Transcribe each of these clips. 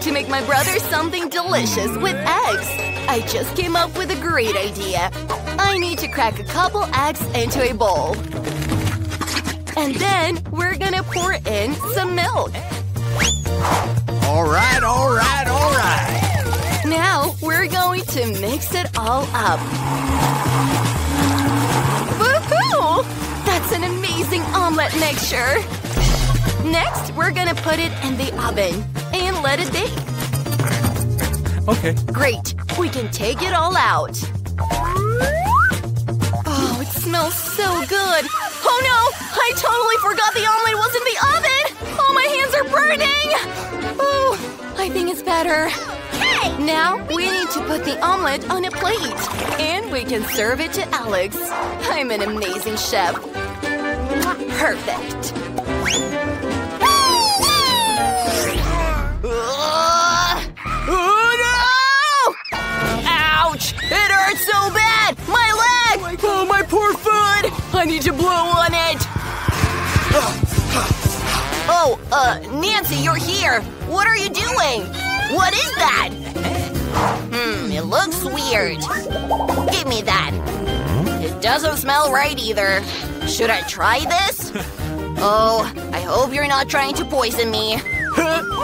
to make my brother something delicious with eggs! I just came up with a great idea! I need to crack a couple eggs into a bowl. And then we're gonna pour in some milk. Alright, alright, alright! Now we're going to mix it all up. Woohoo! That's an amazing omelet mixture! Next, we're gonna put it in the oven and let it bake. Okay. Great! We can take it all out. Oh, it smells so good! Oh no! I totally forgot the omelet was in the oven! Oh, my hands are burning! Oh, I think it's better. Hey! Now, we need to put the omelet on a plate. And we can serve it to Alex. I'm an amazing chef. Perfect. Oh no! Ouch! It hurts so bad! My leg! Oh, my poor foot! I need to blow on it! Oh, Nancy, you're here! What are you doing? What is that? It looks weird. Give me that. It doesn't smell right either. Should I try this? Oh, I hope you're not trying to poison me.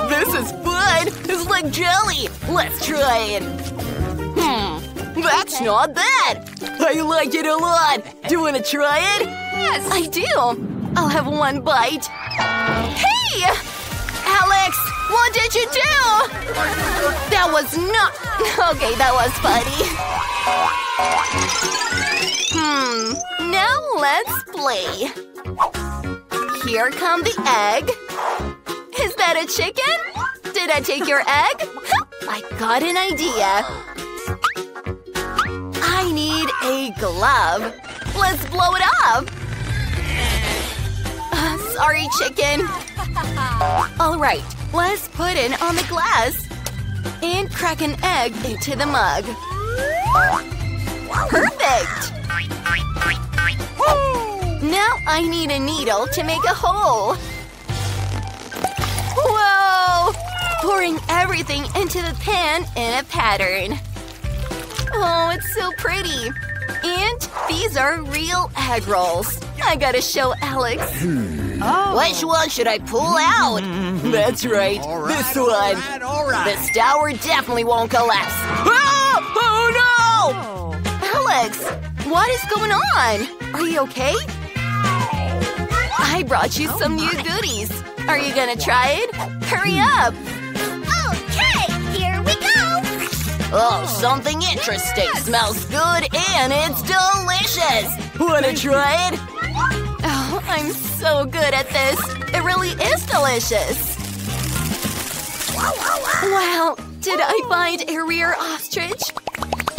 This is fun! It's like jelly! Let's try it! That's not bad! I like it a lot! Do you want to try it? Yes, I do! I'll have one bite. Hey! Alex! What did you do? That was not… Okay, that was funny. Now let's play. Here come the egg. Is that a chicken? Did I take your egg? I got an idea. I need a glove. Let's blow it up. Sorry, chicken. All right, let's put it on the glass and crack an egg into the mug. Perfect. Now I need a needle to make a hole. Whoa! Pouring everything into the pan in a pattern. Oh, it's so pretty! And these are real egg rolls. I gotta show Alex. Oh. Which one should I pull out? That's right, this one. All right. This tower definitely won't collapse. Ah! Oh no! Oh. Alex, what is going on? Are you okay? I brought you some new goodies. Are you gonna try it? Hurry up! Okay, here we go! Oh, something interesting. Yes. Smells good and it's delicious! Wanna try it? Oh, I'm so good at this. It really is delicious. Wow, did I find a rare ostrich?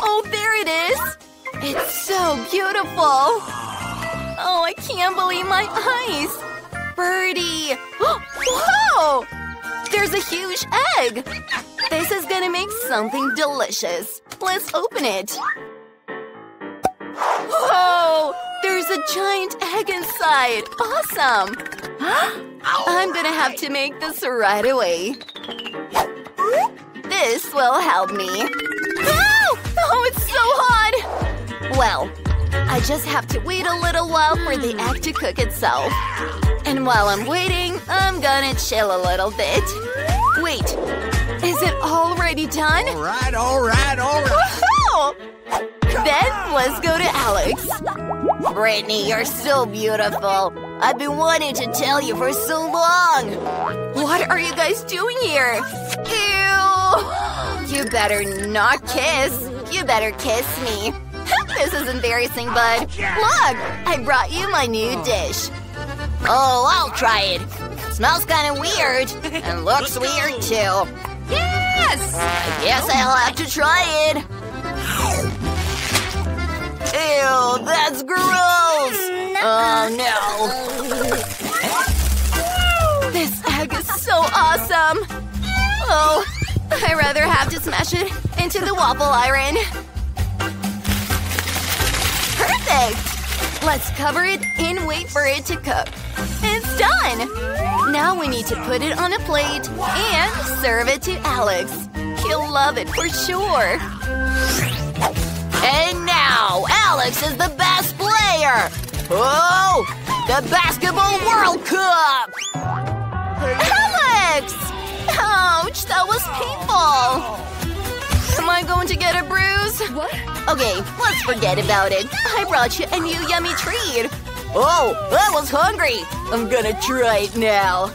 Oh, there it is! It's so beautiful! Oh, I can't believe my eyes! Birdie! Whoa! There's a huge egg! This is gonna make something delicious. Let's open it. Whoa! There's a giant egg inside. Awesome! I'm gonna have to make this right away. This will help me. Oh, it's so hot! Well, I just have to wait a little while for the egg to cook itself. And while I'm waiting, I'm gonna chill a little bit. Wait, is it already done? Alright, alright, alright! Woohoo! Then, let's go to Alex. Brittany, you're so beautiful. I've been wanting to tell you for so long. What are you guys doing here? Ew! You better not kiss. You better kiss me. This is embarrassing, bud. Look, I brought you my new dish. Oh, I'll try it. Smells kind of weird. And looks weird, too. Yes! I guess I'll have to try it. Ew, that's gross! Oh, no. This egg is so awesome. Oh, I'd rather have to smash it into the waffle iron. Perfect! Let's cover it and wait for it to cook. It's done! Now we need to put it on a plate and serve it to Alex. He'll love it for sure. And now, Alex is the best player! Oh! The Basketball World Cup! Alex! Ouch, that was painful! Am I going to get a bruise? What? Okay, let's forget about it. I brought you a new yummy treat. Oh, I was hungry! I'm gonna try it now.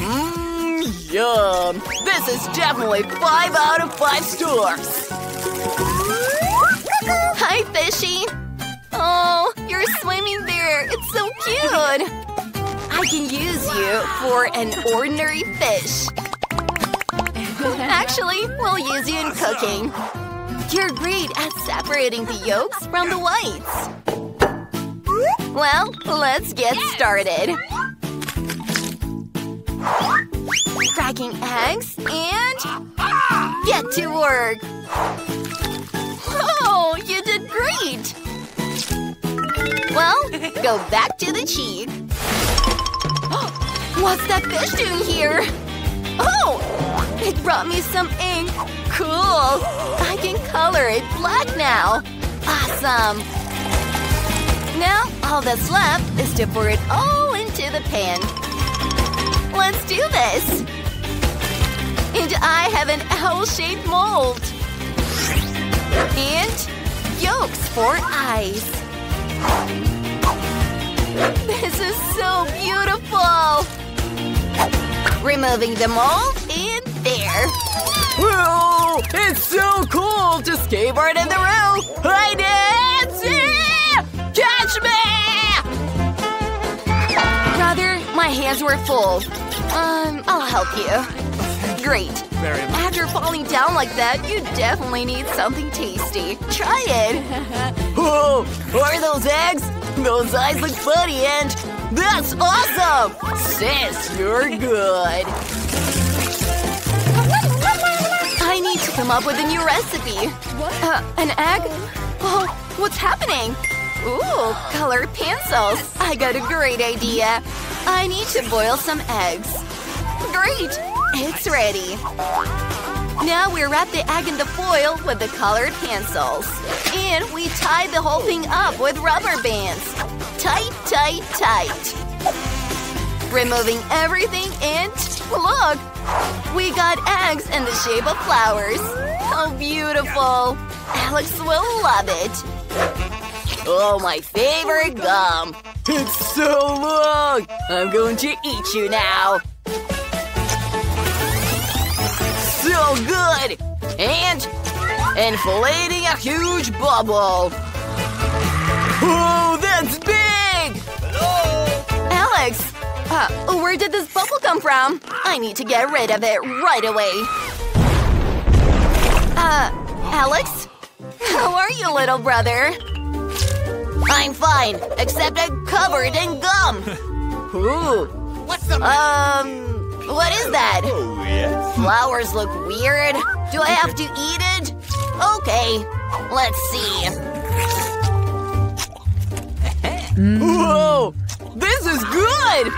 Mmm, yum! This is definitely 5 out of 5 stars! Hi, fishy! Oh, you're swimming there! It's so cute! I can use you for an ordinary fish. Actually, we'll use you in cooking. You're great at separating the yolks from the whites. Well, let's get started. Cracking eggs and… get to work! Oh, you did great! Well, go back to the cheese. What's that fish doing here? Oh! It brought me some ink. Cool! I can color it black now. Awesome! Now, all that's left is to pour it all into the pan. Let's do this! And I have an owl-shaped mold. And yolks for eyes. This is so beautiful! Removing the mold and there. Whoa! It's so cool to skateboard in the row! I dance! Catch me! Brother, my hands were full. I'll help you. Great. After falling down like that, you definitely need something tasty. Try it! Oh, are those eggs? Those eyes look funny and… that's awesome! Sis, you're good! I need to come up with a new recipe. What? An egg? Oh, what's happening? Ooh, colored pencils! I got a great idea! I need to boil some eggs. Great! It's ready! Now we wrap the egg in the foil with the colored pencils. And we tie the whole thing up with rubber bands. Tight, tight, tight. Removing everything and… look! We got eggs in the shape of flowers. How beautiful! Alex will love it. Oh, my favorite gum. It's so long! I'm going to eat you now. So good! And… inflating a huge bubble! Oh, that's big! Hello? Alex! Where did this bubble come from? I need to get rid of it right away! Alex? How are you, little brother? I'm fine, except I'm covered in gum! Ooh! What's the… what is that? Oh, yes. Flowers look weird. Do I have to eat it? Okay, let's see. Whoa! This is good!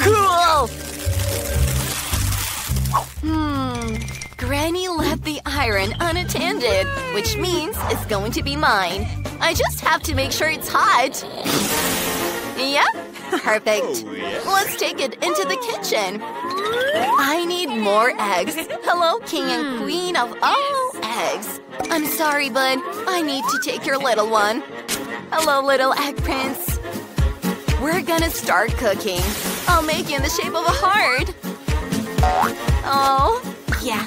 Cool! Granny left the iron unattended, which means it's going to be mine. I just have to make sure it's hot. Yep. Perfect. Oh, yes. Let's take it into the kitchen. I need more eggs. Hello, king and queen of all eggs. I'm sorry, but I need to take your little one. Hello, little egg prince. We're gonna start cooking. I'll make you in the shape of a heart. Oh, yeah.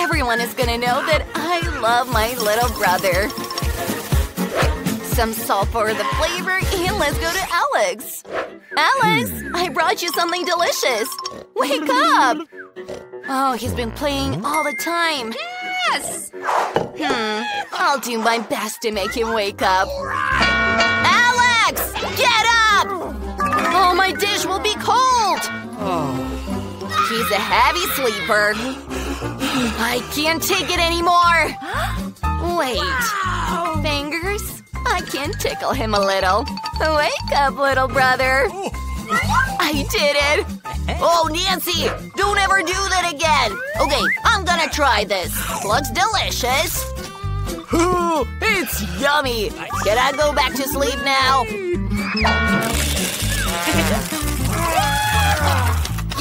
Everyone is gonna know that I love my little brother. Some salt for the flavor, and let's go to Alex. Alex, I brought you something delicious. Wake up! Oh, he's been playing all the time. Yes! I'll do my best to make him wake up. Alex, get up! Oh, my dish will be cold! Oh. He's a heavy sleeper. I can't take it anymore. Wait. Fingers? I can tickle him a little. Wake up, little brother. I did it! Oh, Nancy! Don't ever do that again! Okay, I'm gonna try this. Looks delicious. Ooh, it's yummy! Can I go back to sleep now?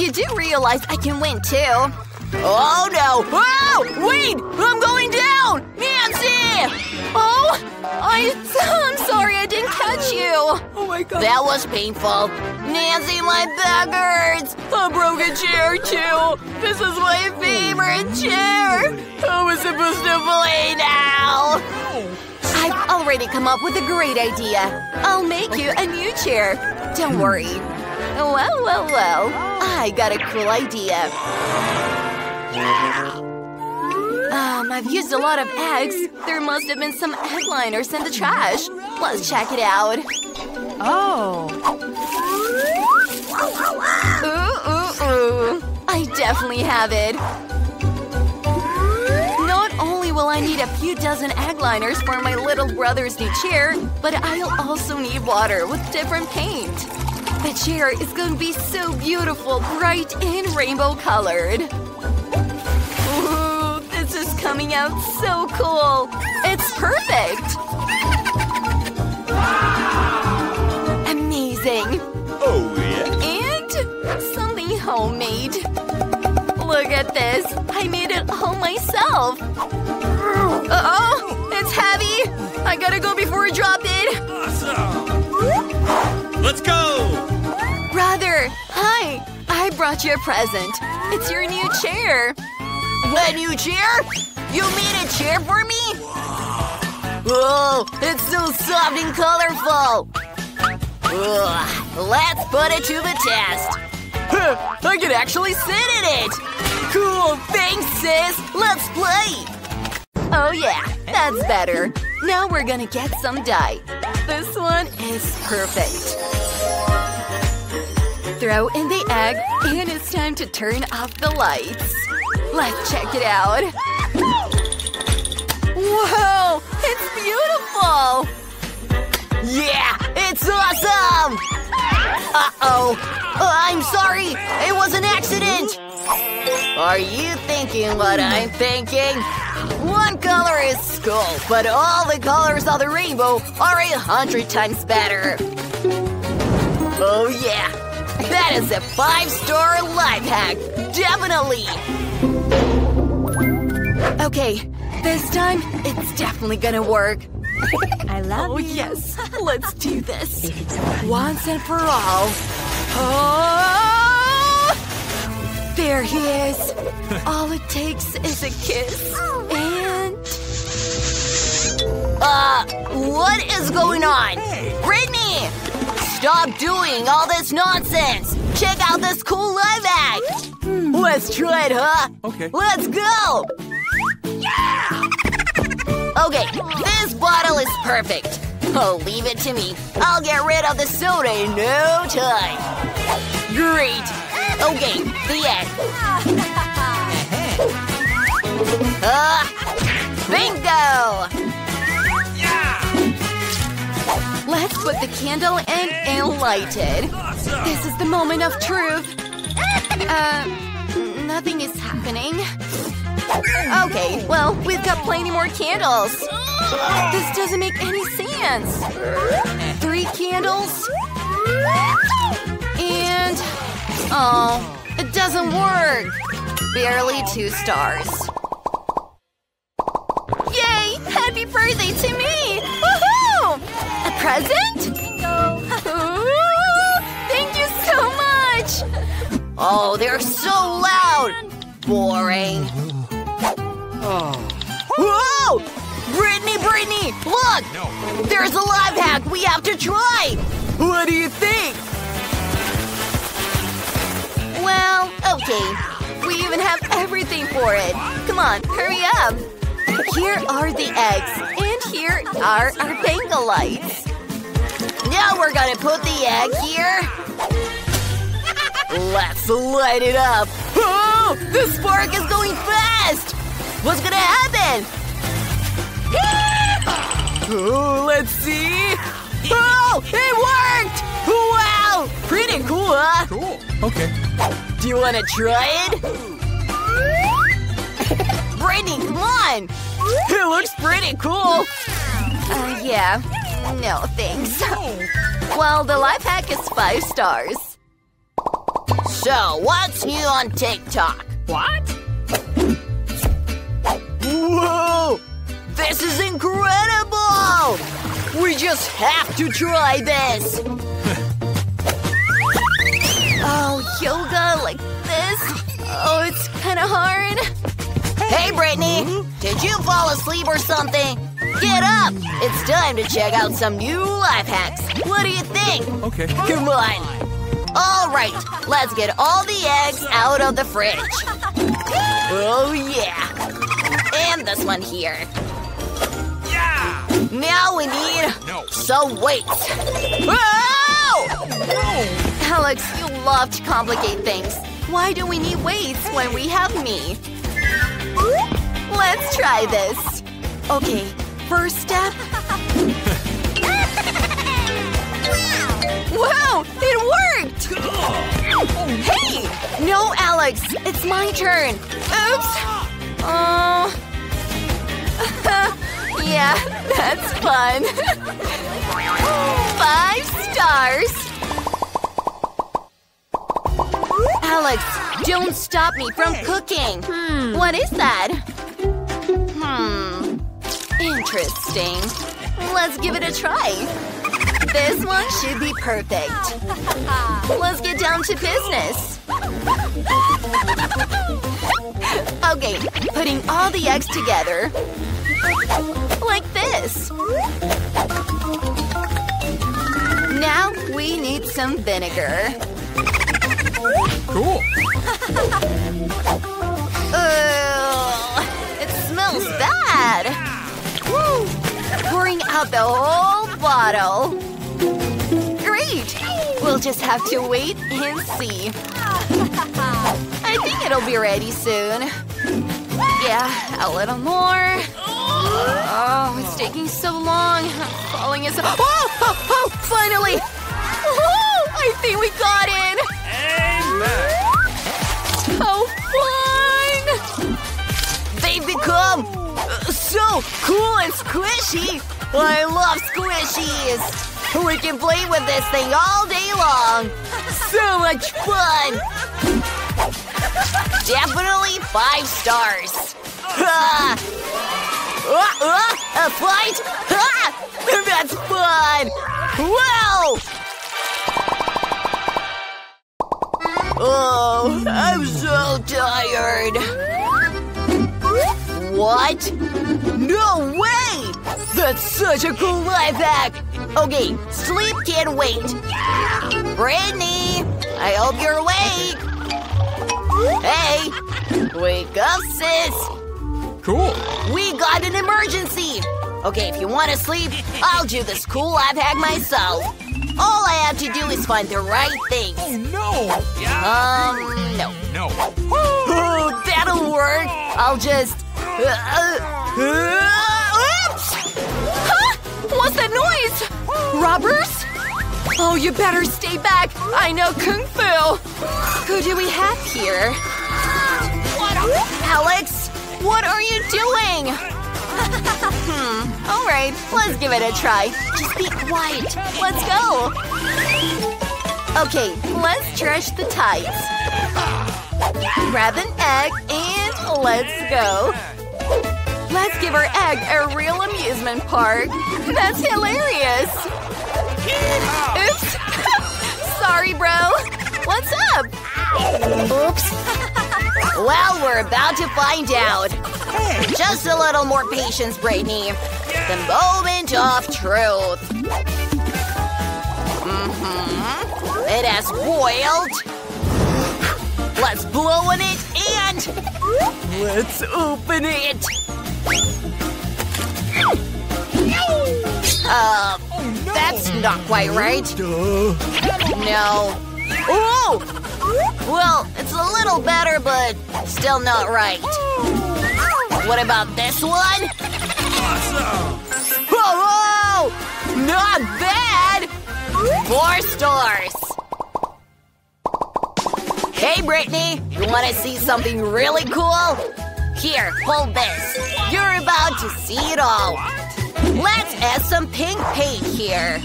You do realize I can win, too. Oh, no! Oh, wait! I'm going down! Nancy! Oh! I'm sorry I didn't catch you! Oh my god. That was painful. Nancy, my back hurts! I broke a chair, too! This is my favorite chair! How am I supposed to play now? I've already come up with a great idea. I'll make you a new chair. Don't worry. Well, well, well. I got a cool idea. Yeah! I've used a lot of eggs. There must have been some egg liners in the trash. Let's check it out. Oh. Ooh, ooh, ooh. I definitely have it. Not only will I need a few dozen egg liners for my little brother's new chair, but I'll also need water with different paint. The chair is going to be so beautiful, bright and rainbow-colored. Coming out so cool! It's perfect! Amazing! Oh, yeah! And something homemade! Look at this! I made it all myself! Uh-oh! It's heavy! I gotta go before I drop it! Awesome! Let's go! Brother! Hi! I brought you a present! It's your new chair! A new chair? You made a chair for me? Oh, it's so soft and colorful! Ugh, let's put it to the test! Huh, I can actually sit in it! Cool, thanks, sis! Let's play! Oh yeah, that's better. Now we're gonna get some dye. This one is perfect. Throw in the egg, and it's time to turn off the lights. Let's check it out. Whoa! It's beautiful! Yeah! It's awesome! Uh-oh! I'm sorry! It was an accident! Are you thinking what I'm thinking? One color is school, but all the colors of the rainbow are 100 times better! Oh yeah! That is a 5-star life hack! Definitely! Okay, this time it's definitely gonna work. I love you. Oh yes, let's do this once and for all. Oh! There he is. All it takes is a kiss. And what is going on? Brittany, stop doing all this nonsense. Check out this cool live act. Let's try it, huh? Okay. Let's go! Yeah! Okay, this bottle is perfect. Oh, leave it to me. I'll get rid of the soda in no time. Great! Okay, the egg. Bingo! Yeah! Let's put the candle in and light it. Awesome. This is the moment of truth. Nothing is happening. Okay, well, we've got plenty more candles. This doesn't make any sense. 3 candles. And… oh, it doesn't work. Barely 2 stars. Yay! Happy birthday to me! Woohoo! A present? Ooh, thank you so much! Oh, they're so loud! Boring. Oh. Whoa! Brittany, Brittany! Look! No. There's a life hack we have to try! What do you think? Well, okay. We even have everything for it. Come on, hurry up! Here are the eggs, and here are our bangle lights. Now we're gonna put the egg here. Let's light it up! Oh! The spark is going fast! What's gonna happen? Let's see. Oh, it worked! Wow, pretty cool, huh? Cool. Okay. Do you want to try it? Brittany, come on! It looks pretty cool. Yeah. No, thanks. Well, the life hack is 5 stars. So, what's new on TikTok? What? Whoa! This is incredible! We just have to try this! Oh, yoga like this? Oh, it's kinda hard. Hey, Brittany! Did you fall asleep or something? Get up! It's time to check out some new life hacks. What do you think? Okay. Come on! Alright, let's get all the eggs out of the fridge. Oh yeah! And this one here. Yeah! Now we need… No. Some weights. Oh! Alex, you love to complicate things. Why do we need weights when we have me? Let's try this. Okay, first step… Wow! It worked! Hey! No, Alex! It's my turn! Oops! Yeah, that's fun. 5 stars! Alex, don't stop me from cooking! What is that? Interesting. Let's give it a try. This one should be perfect. Let's get down to business. Okay, putting all the eggs together. Like this. Now we need some vinegar. Cool. It smells bad. Woo. Pouring out the whole bottle. Great! We'll just have to wait and see. I think it'll be ready soon. Yeah, a little more. Oh, it's taking so long. I'm falling asleep. Oh, finally! Oh, I think we got it! Amen! So fun! They've become so cool and squishy! I love squishies! We can play with this thing all day long! So much fun! Definitely 5 stars! A fight? That's fun! Wow! Oh, I'm so tired! What? No way! That's such a cool life hack! Okay, sleep can't wait. Yeah! Brittany, I hope you're awake. Hey, wake up, sis. Cool. We got an emergency. Okay, if you want to sleep, I'll do this cool life hack myself. All I have to do is find the right things. Oh, no. Yeah. No. Oh, that'll work. I'll just… oops! Huh? What's that noise? Robbers? Oh, you better stay back! I know Kung Fu! Who do we have here? Alex, what are you doing? Alright, let's give it a try. Just be quiet. Let's go! Okay, let's stretch the tights. Grab an egg and let's go. Let's give our egg a real amusement park. That's hilarious! Oops! Sorry, bro. What's up? Oops. Well, we're about to find out. Just a little more patience, Brittany. The moment of truth. It has boiled. Let's blow on it and… Let's open it! That's not quite right. No. Oh! Well, it's a little better, but still not right. What about this one? Awesome! Not bad! 4 stars! Hey, Brittany! You wanna see something really cool? Here, hold this. You're about to see it all. Let's add some pink paint here.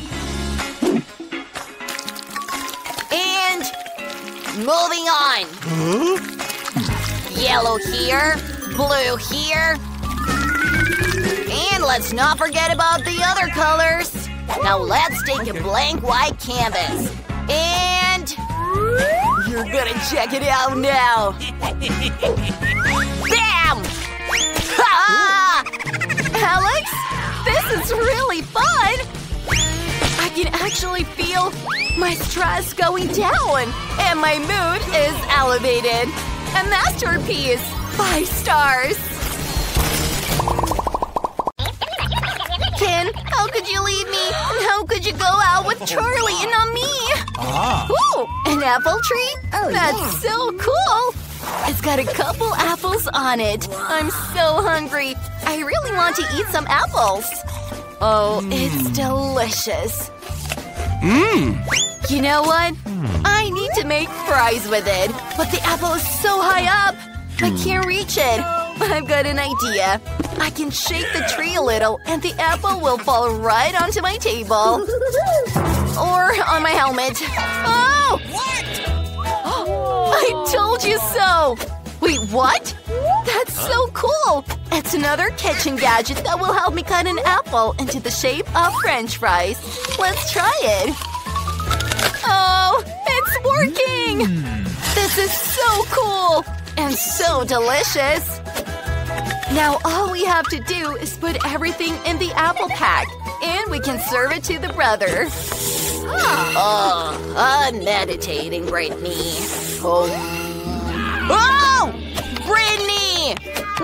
And… moving on! Yellow here, blue here… And let's not forget about the other colors! Now let's take a blank white canvas. And… you're gonna check it out now! Bam! Ah! Alex? This is really fun! I can actually feel my stress going down! And my mood is elevated! A masterpiece! 5 stars! Ken, how could you leave me? And how could you go out with Charlie and not me? Ooh, an apple tree? Oh, that's so cool! It's got a couple apples on it. I'm so hungry. I really want to eat some apples. Oh, it's delicious. You know what? I need to make fries with it. But the apple is so high up. I can't reach it. I've got an idea. I can shake the tree a little and the apple will fall right onto my table. Or on my helmet. Oh! What? I told you so! Wait, what? That's so cool! It's another kitchen gadget that will help me cut an apple into the shape of French fries. Let's try it. Oh, it's working! This is so cool! And so delicious! Now all we have to do is put everything in the apple pack, and we can serve it to the brother. Oh, meditating, Brittany. Oh, Brittany!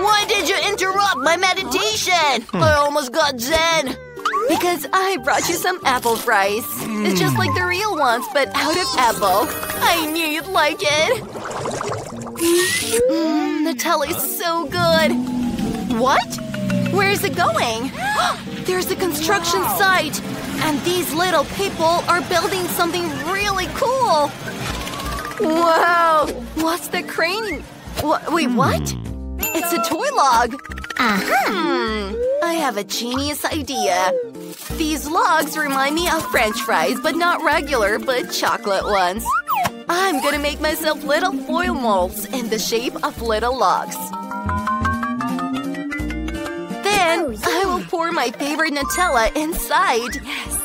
Why did you interrupt my meditation? I almost got zen. Because I brought you some apple fries. It's just like the real ones, but out of apple. I knew you'd like it. Nutella is so good. What? Where is it going? There's a construction site! And these little people are building something really cool! Wow! What's the crane? Wait, what? It's a toy log! I have a genius idea. These logs remind me of French fries, but not regular, but chocolate ones. I'm gonna make myself little foil molds in the shape of little logs. Then, I will pour my favorite Nutella inside. Yes.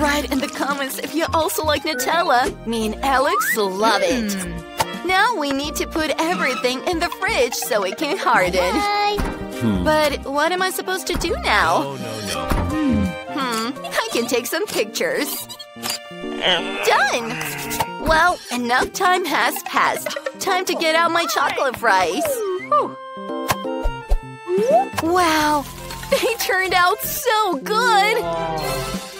Write in the comments if you also like Nutella. Me and Alex love it. Now we need to put everything in the fridge so it can harden. But what am I supposed to do now? I can take some pictures. Done! Well, enough time has passed. Time to get out my chocolate fries. Wow, they turned out so good!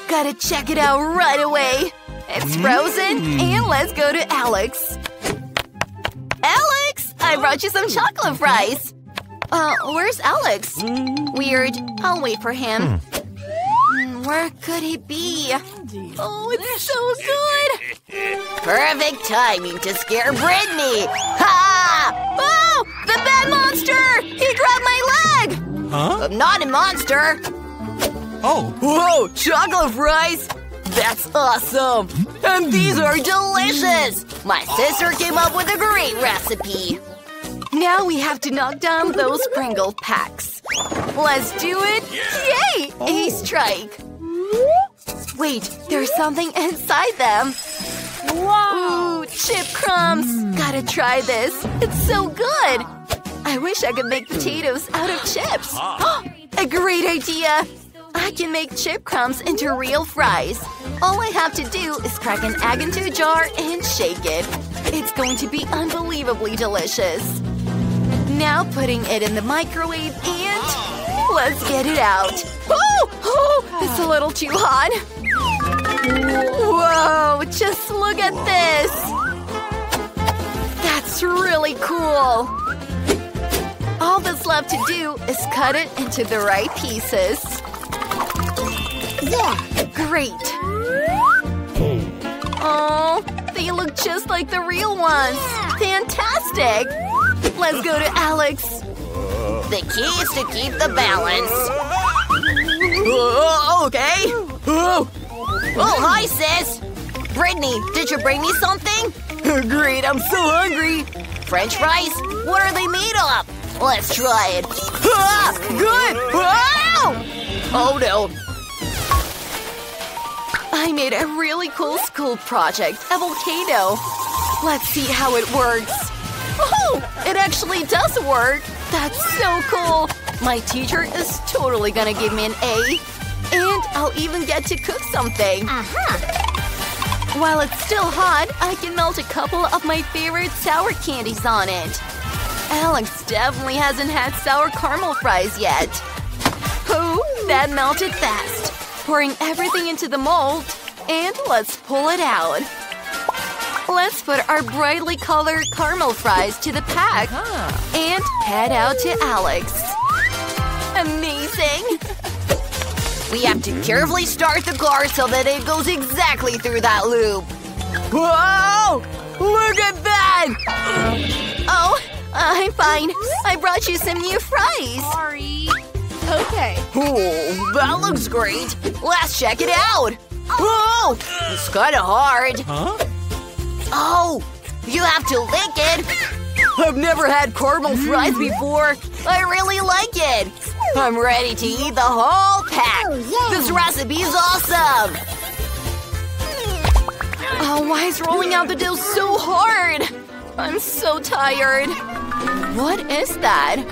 Gotta check it out right away. It's frozen, and let's go to Alex. Alex, I brought you some chocolate fries. Where's Alex? Weird, I'll wait for him. Where could he be? Oh, it's so good! Perfect timing to scare Brittany! Ha! Oh! The bad monster! He grabbed my leg! I'm not a monster! Whoa! Chocolate fries! That's awesome! And these are delicious! My sister came up with a great recipe! Now we have to knock down those Pringle packs. Let's do it! Yay! A strike! Wait, there's something inside them. Wow! Ooh, chip crumbs. Gotta try this. It's so good. I wish I could make potatoes out of chips. A great idea. I can make chip crumbs into real fries. All I have to do is crack an egg into a jar and shake it. It's going to be unbelievably delicious. Now putting it in the microwave and… let's get it out. It's a little too hot. Whoa, just look at this! That's really cool! All this most love to do is cut it into the right pieces. Yeah! Great! Oh, they look just like the real ones! Fantastic! Let's go to Alex! The key is to keep the balance. Okay! Oh, hi, sis! Brittany, did you bring me something? Great, I'm so hungry! French fries? What are they made of? Let's try it. Ah, good! Oh no! I made a really cool school project, a volcano. Let's see how it works. Oh, it actually does work! That's so cool! My teacher is totally gonna give me an A. And I'll even get to cook something. While it's still hot, I can melt a couple of my favorite sour candies on it. Alex definitely hasn't had sour caramel fries yet. Oh, that melted fast. Pouring everything into the mold, and let's pull it out. Let's put our brightly colored caramel fries to the pack and head out to Alex. Amazing! We have to carefully start the car so that it goes exactly through that loop. Whoa! Look at that! Oh, I'm fine. I brought you some new fries. Sorry. Okay. Oh, that looks great. Let's check it out. Oh, it's kind of hard. Huh? Oh, you have to lick it. I've never had caramel fries before. I really like it. I'm ready to eat the whole pack! Oh, yeah. This recipe is awesome! Oh, why is rolling out the dough so hard? I'm so tired. What is that?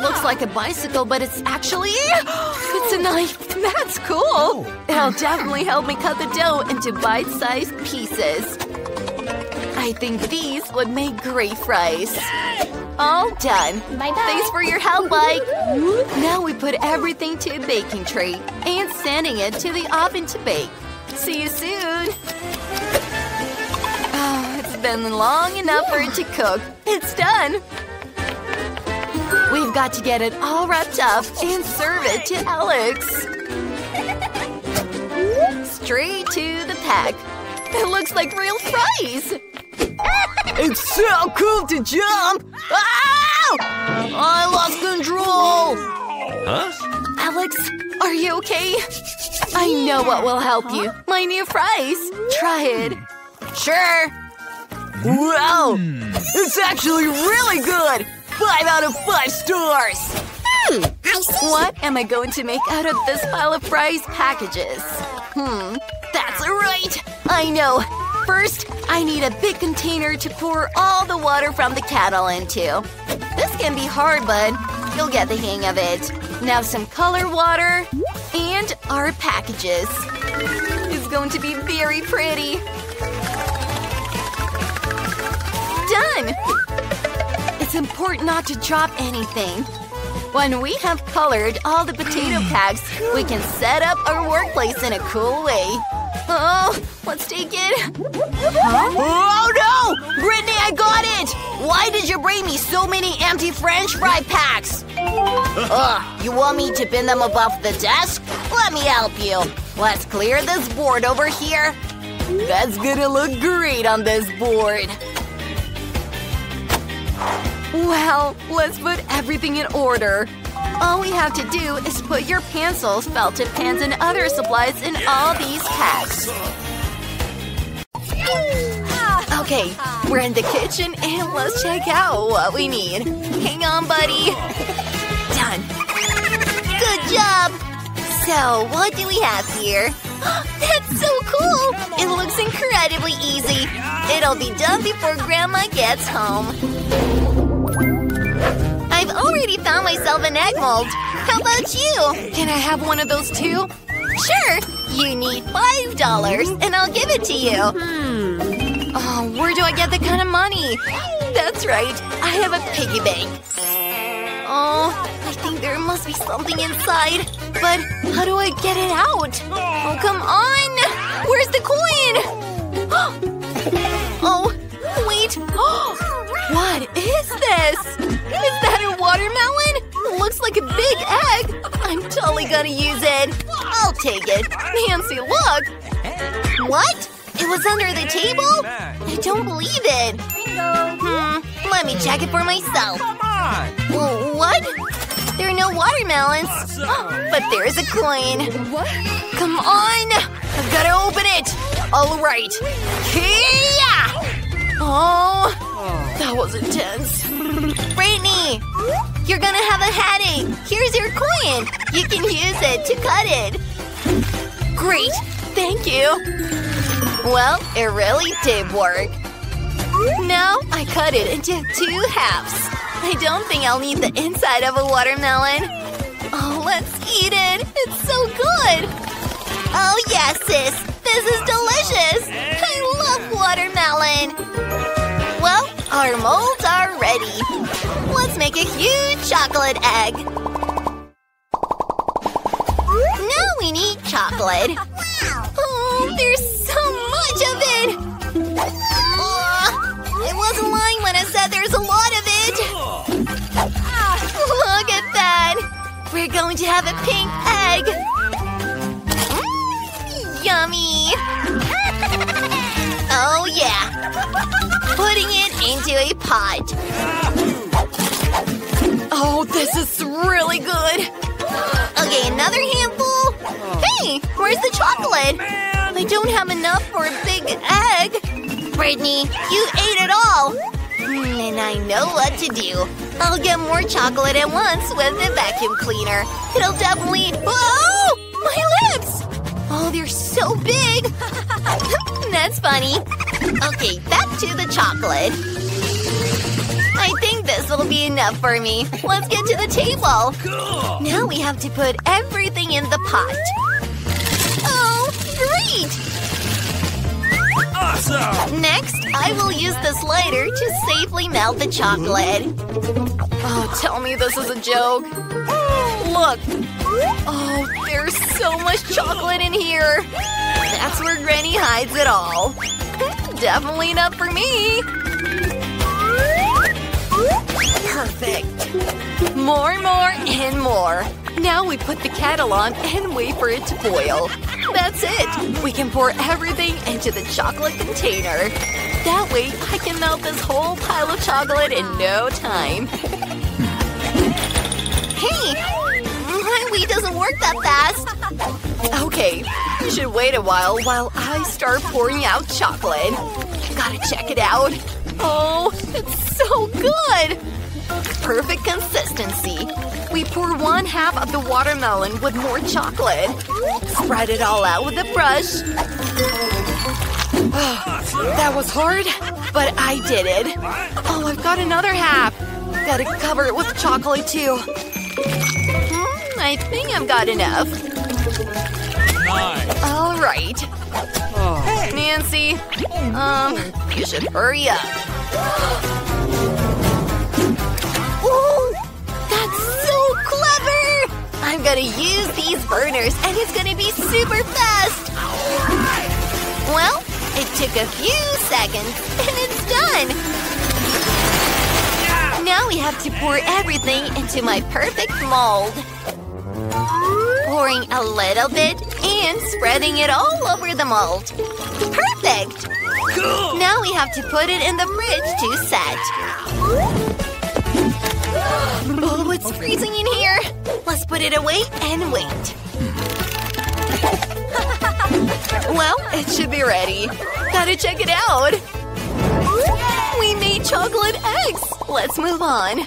Looks like a bicycle, but it's actually… It's a knife! That's cool! It'll definitely help me cut the dough into bite-sized pieces. I think these would make great fries. All done! Bye-bye! Thanks for your help, Mike! Now we put everything to a baking tray and sending it to the oven to bake. See you soon! Oh, it's been long enough for it to cook. It's done! We've got to get it all wrapped up and serve it to Alex. Straight to the pack. It looks like real fries! It's so cool to jump! Ow! I lost control! Huh? Alex, are you okay? I know what will help you. My new fries. Try it. Sure. Wow! It's actually really good! 5 out of 5 stars! What am I going to make out of this pile of fries packages? That's right! I know! First, I need a big container to pour all the water from the kettle into. This can be hard, but you'll get the hang of it. Now some color water and our packages. It's going to be very pretty. Done! It's important not to drop anything. When we have colored all the potato packs, we can set up our workplace in a cool way. Oh, let's take it. Oh no! Brittany, I got it! Why did you bring me so many empty French fry packs? You want me to pin them above the desk? Let me help you. Let's clear this board over here. That's gonna look great on this board. Well, let's put everything in order. All we have to do is put your pencils, felt tip pens, and other supplies in all these packs. Okay, we're in the kitchen and let's check out what we need. Hang on, buddy. Done. Good job! So, what do we have here? That's so cool! It looks incredibly easy. It'll be done before Grandma gets home. I've already found myself an egg mold. How about you? Can I have one of those too? Sure. You need $5 and I'll give it to you. Oh, where do I get that kind of money? That's right. I have a piggy bank. Oh, I think there must be something inside. But how do I get it out? Oh, come on. Where's the coin? Oh, wait. What is this? Is that a watermelon? I'm totally gonna use it! I'll take it! Nancy, look! What? It was under the table? I don't believe it! Let me check it for myself! What? There are no watermelons! But there's a coin! Come on! I've gotta open it! Alright! Yeah! Oh! That was intense! Brittany! You're gonna have a headache! Here's your coin! You can use it to cut it! Great! Thank you! Well, it really did work! Now I cut it into two halves! I don't think I'll need the inside of a watermelon! Oh, let's eat it! It's so good! Oh yes, sis! This is delicious! I love watermelon! Well, our molds are ready! Let's make a huge chocolate egg! Now we need chocolate! Oh, there's so much of it! I wasn't lying when I said there's a lot of it! Look at that! We're going to have a pink egg! Yummy! Oh yeah! Putting it into a pot! Oh, this is really good! Okay, another handful! Hey! Where's the chocolate? I don't have enough for a big egg! Brittany, you ate it all! And I know what to do. I'll get more chocolate at once with the vacuum cleaner. It'll definitely… Whoa! My lips! Oh, they're so big! That's funny. Okay, back to the chocolate. I think this will be enough for me. Let's get to the table. Cool. Now we have to put everything in the pot. Oh, great! Awesome! Next, I will use the slider to safely melt the chocolate. Oh, tell me this is a joke. Look! Oh, there's so much chocolate in here! That's where Granny hides it all. Definitely not for me! Perfect! More, and more. Now we put the kettle on and wait for it to boil. That's it! We can pour everything into the chocolate container. That way, I can melt this whole pile of chocolate in no time. Hey! My Wii doesn't work that fast! Okay, you should wait a while I start pouring out chocolate. Gotta check it out. Oh, it's so good! Perfect consistency. We pour one half of the watermelon with more chocolate. Spread it all out with a brush. Oh, that was hard, but I did it. Oh, I've got another half. Gotta cover it with chocolate too. I think I've got enough. Nice. All right. Oh. Hey. Nancy, you should hurry up. Ooh, that's so clever! I'm gonna use these burners, and it's gonna be super fast. Well, it took a few seconds, and it's done. Now we have to pour everything into my perfect mold. Pouring a little bit and spreading it all over the mold. Perfect! Cool. Now we have to put it in the fridge to set. Oh, it's freezing in here! Let's put it away and wait. Well, it should be ready. Gotta check it out! We made chocolate eggs! Let's move on.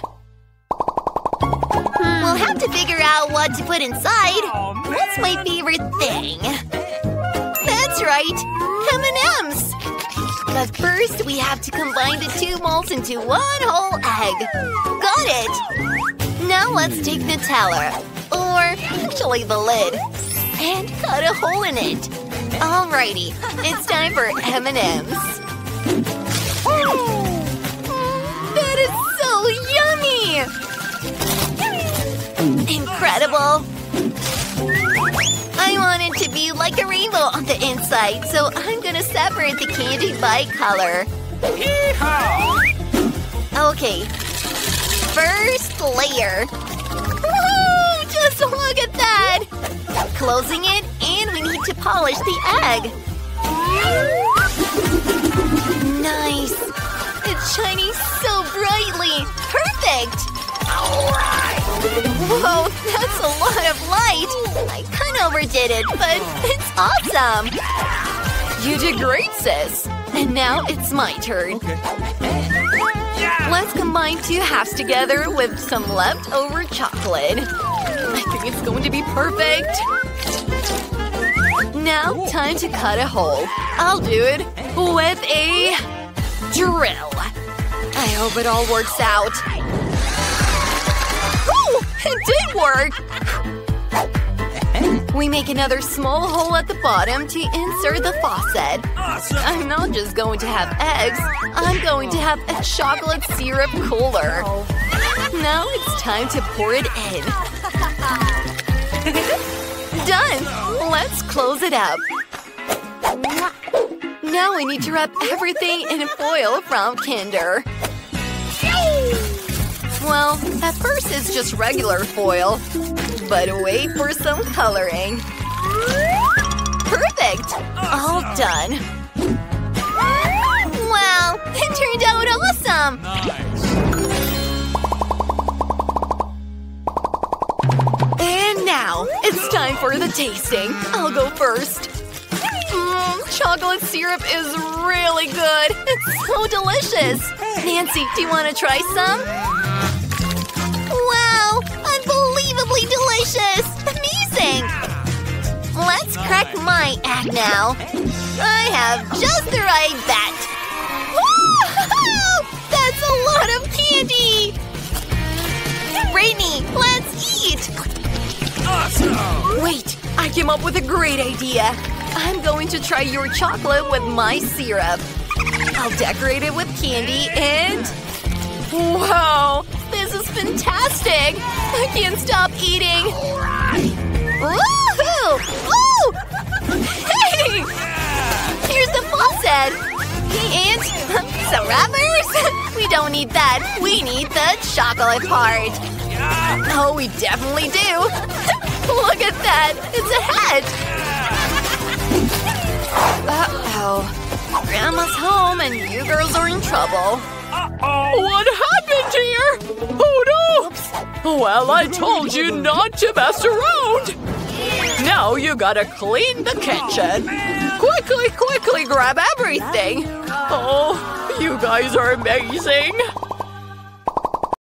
We'll have to figure out what to put inside. That's my favorite thing. That's right! M&Ms! But first, we have to combine the two molds into one whole egg. Got it! Now let's take Nutella. Or, actually the lid. And cut a hole in it. Alrighty, it's time for M&Ms. That is so yummy! Incredible! I want it to be like a rainbow on the inside, so I'm gonna separate the candy by color. Okay. First layer. Woohoo! Just eggs! Look at that! Closing it, and we need to polish the egg. Nice! It's shining so brightly! Perfect! Alright! Whoa, that's a lot of light! I kinda overdid it, but it's awesome! You did great, sis! And now it's my turn. Okay. Let's combine two halves together with some leftover chocolate. I think it's going to be perfect. Now, time to cut a hole. I'll do it with a drill. I hope it all works out. Ooh, it did work! We make another small hole at the bottom to insert the faucet. I'm not just going to have eggs, I'm going to have a chocolate syrup cooler. Now it's time to pour it in. Done! Let's close it up. Now we need to wrap everything in foil from Kinder. Well, at first it's just regular foil, but wait for some coloring. Perfect! All done. Wow! It turned out awesome! Nice. And now, it's time for the tasting. I'll go first. Chocolate syrup is really good. It's so delicious. Nancy, do you want to try some? Wow! Unbelievably delicious! Amazing! Let's crack my egg now. I have just the right bat. Woo-hoo! That's a lot of candy! Brittany, let's eat! Awesome! Wait, I came up with a great idea. I'm going to try your chocolate with my syrup. I'll decorate it with candy and… Whoa! This is fantastic! I can't stop eating! Woo-hoo! Woo! Hey! Here's the faucet! And some wrappers! We don't need that. We need the chocolate part. Oh, we definitely do. Look at that. It's a hat. Uh-oh. Grandma's home and you girls are in trouble. Uh-oh. What happened here? Oh, no! Well, I told you not to mess around. Now you gotta clean the kitchen. Quickly, quickly grab everything. Oh, you guys are amazing.